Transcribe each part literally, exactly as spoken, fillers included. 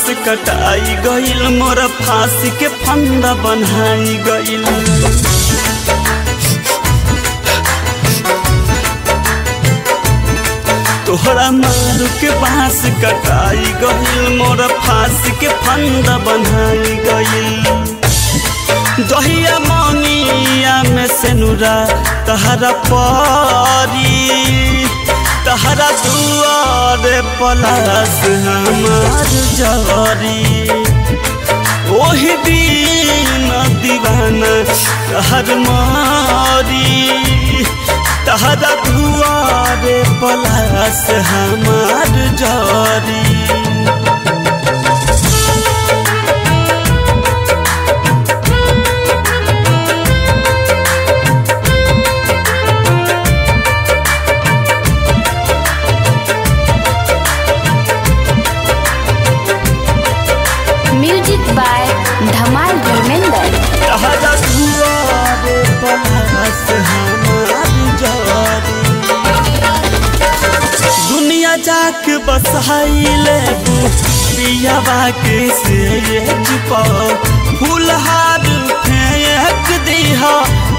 घास कटाई गइल, मोरा फांसी के फंदा बनाई गइल। तोहरा मारू के बांस कटाई गइल, मोरा फांसी के फंदा बनाई गइल। जहिया मंगिया में सेनूर जहिया परी, तहरा दुआर पलाश हमार जरी। ओहि दिन दीवाना तहर मारी, तहरा दुआर पलाश हमार जरी। दुनिया जाक बसाइले पियावा के सेज पर, फूलहार फेंक दिहा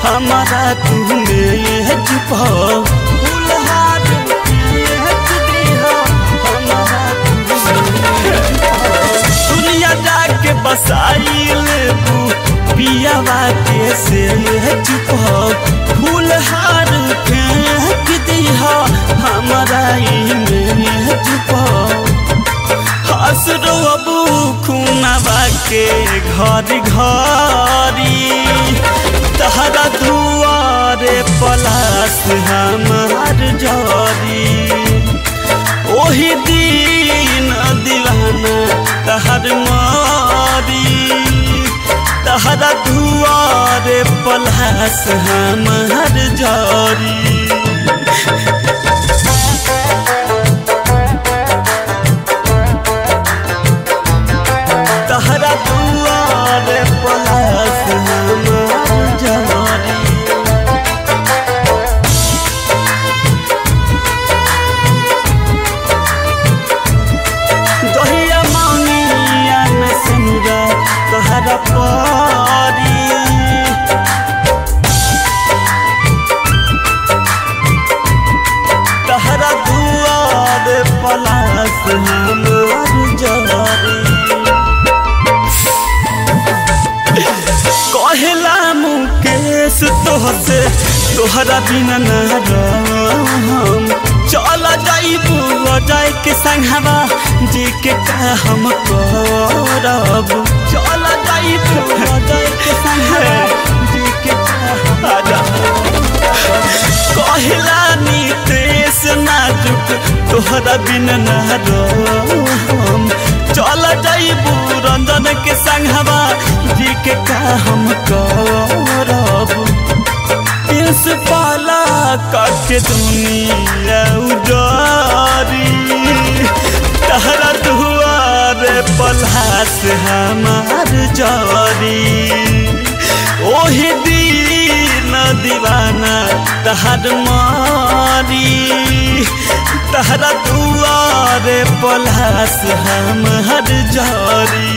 हमारा तू मेज पर। फूलहार फेंक दिहा हमारा तू मेज पर। दुनिया जाक बसाइले पियावा के सेज पर, फूलहार फेंक दिहा हमारा इमेज पर। हसरो अबू खुनावा के घर घरी, तहरा दुआर पलाश हमार जरी। ओहि दिन दीवाना तहर मारी, तहरा दुआर पलाश हमार जरी। कहला मुकेश तोहसे तोहरा बिना ना रहम, चल जाइबू जाय के संगवा जी के का हम करब। चल जाइबू जाय के संगवा जी के का कहला नितेश नाजुक तोहरा बिना ना रहम, चल जाइबू रंजन के संगवा जी के का हम करब। इस पाला काके दुनिया उजारी, तहरा दुआर पलाश हमार जरी। ओहि दिन दीवाना तहर मारी, तहरा दुआर पलाश हमार जरी।